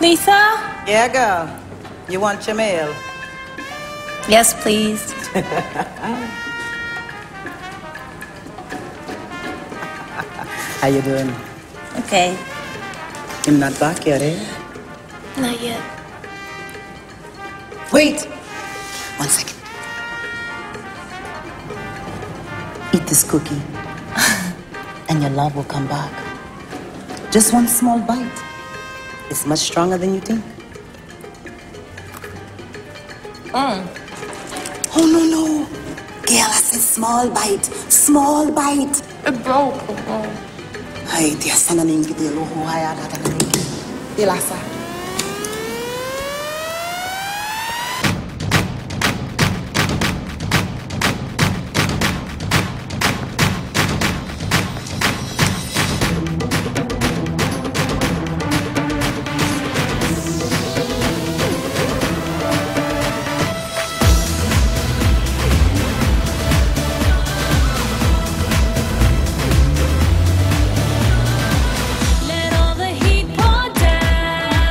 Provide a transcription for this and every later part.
Lisa? Yeah, girl. You want your mail? Yes, please. How you doing? Okay. I'm not back yet, eh? Not yet. Wait! 1 second. Eat this cookie. And your love will come back. Just one small bite. It's much stronger than you think. Oh, no. Girl, I said small bite. Small bite. It broke. Ay, te asana ningi de loho haya da da ningi. De lasa. Let all the heat pour down.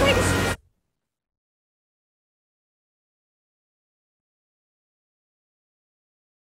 This thing's